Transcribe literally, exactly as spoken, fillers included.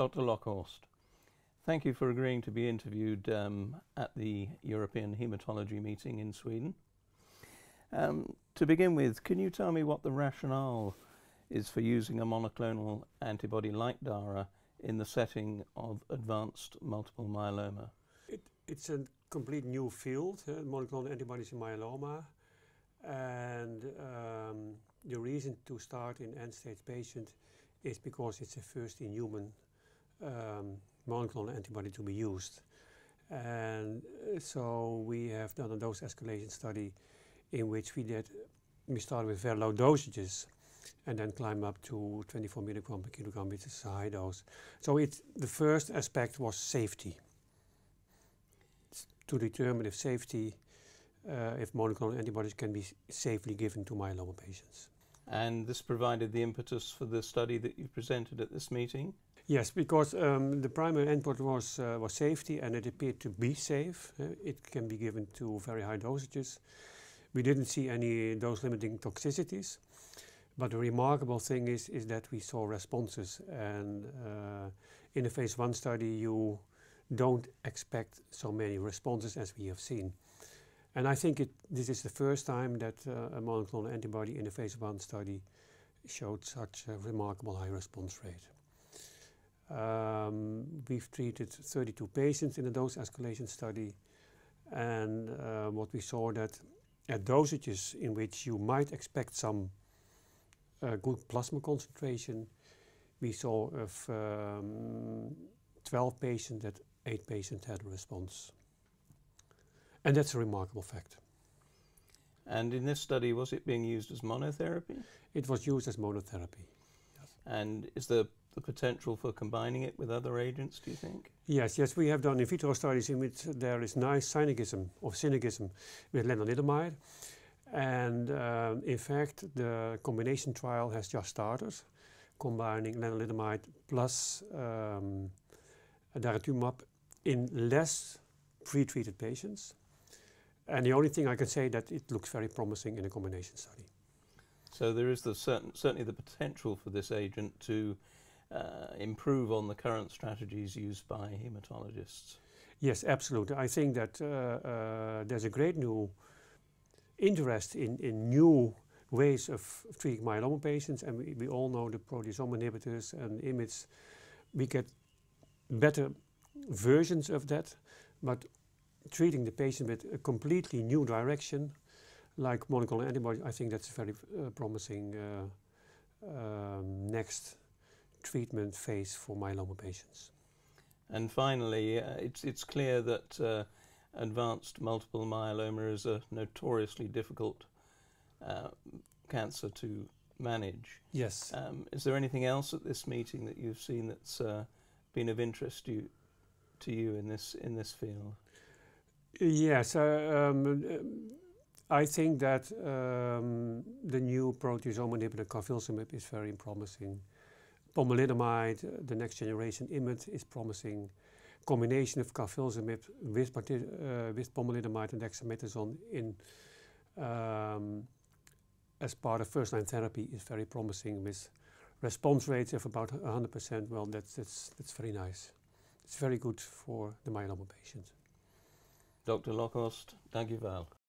Doctor Lokhorst, thank you for agreeing to be interviewed um, at the European Hematology meeting in Sweden. Um, to begin with, can you tell me what the rationale is for using a monoclonal antibody like DARA in the setting of advanced multiple myeloma? It, it's a complete new field, uh, monoclonal antibodies in myeloma, and um, the reason to start in end-stage patients is because it's a first-in-human um, monoclonal antibody to be used. And uh, so we have done a dose escalation study in which we did, we started with very low dosages and then climb up to twenty-four milligrams per kilogram, which is a high dose. So it's, the first aspect was safety, it's to determine if safety, uh, if monoclonal antibodies can be safely given to myeloma patients. And this provided the impetus for the study that you presented at this meeting? Yes, because um, the primary endpoint was, uh, was safety, and it appeared to be safe. Uh, it can be given to very high dosages. We didn't see any dose-limiting toxicities. But the remarkable thing is, is that we saw responses, and uh, in a phase one study you don't expect so many responses as we have seen. And I think it, this is the first time that uh, a monoclonal antibody in a phase one study showed such a remarkable high response rate. Um, we've treated thirty-two patients in a dose escalation study, and uh, what we saw that at dosages in which you might expect some Uh, good plasma concentration, we saw of um, twelve patients that eight patients had a response. And that's a remarkable fact. And in this study, was it being used as monotherapy? It was used as monotherapy. Yes. And is there the potential for combining it with other agents, do you think? Yes, yes, we have done in vitro studies in which there is nice synergism or synergism with lenalidomide. And uh, in fact, the combination trial has just started, combining lenalidomide plus um, daratumumab in less pre-treated patients. And the only thing I can say that it looks very promising in a combination study. So there is the certain, certainly the potential for this agent to uh, improve on the current strategies used by hematologists. Yes, absolutely. I think that uh, uh, there's a great new interest in, in new ways of treating myeloma patients, and we, we all know the proteasome inhibitors and IMiDs. We get better versions of that, but treating the patient with a completely new direction like monoclonal antibodies, I think that's a very uh, promising uh, um, next treatment phase for myeloma patients. And finally, uh, it's, it's clear that uh, advanced multiple myeloma is a notoriously difficult uh, cancer to manage. Yes. Um, is there anything else at this meeting that you've seen that's uh, been of interest to you, to you in this in this field? Yes. Uh, um, I think that um, the new proteasome inhibitor carfilzomib is very promising. Pomalidomide, the next generation IMiD, is promising. Combination of carfilzomib with, uh, with pomalidomide and dexamethasone in, um, as part of first-line therapy is very promising, with response rates of about one hundred percent. Well, that's, that's, that's very nice. It's very good for the myeloma patient. Doctor Lokhorst, thank you, Val.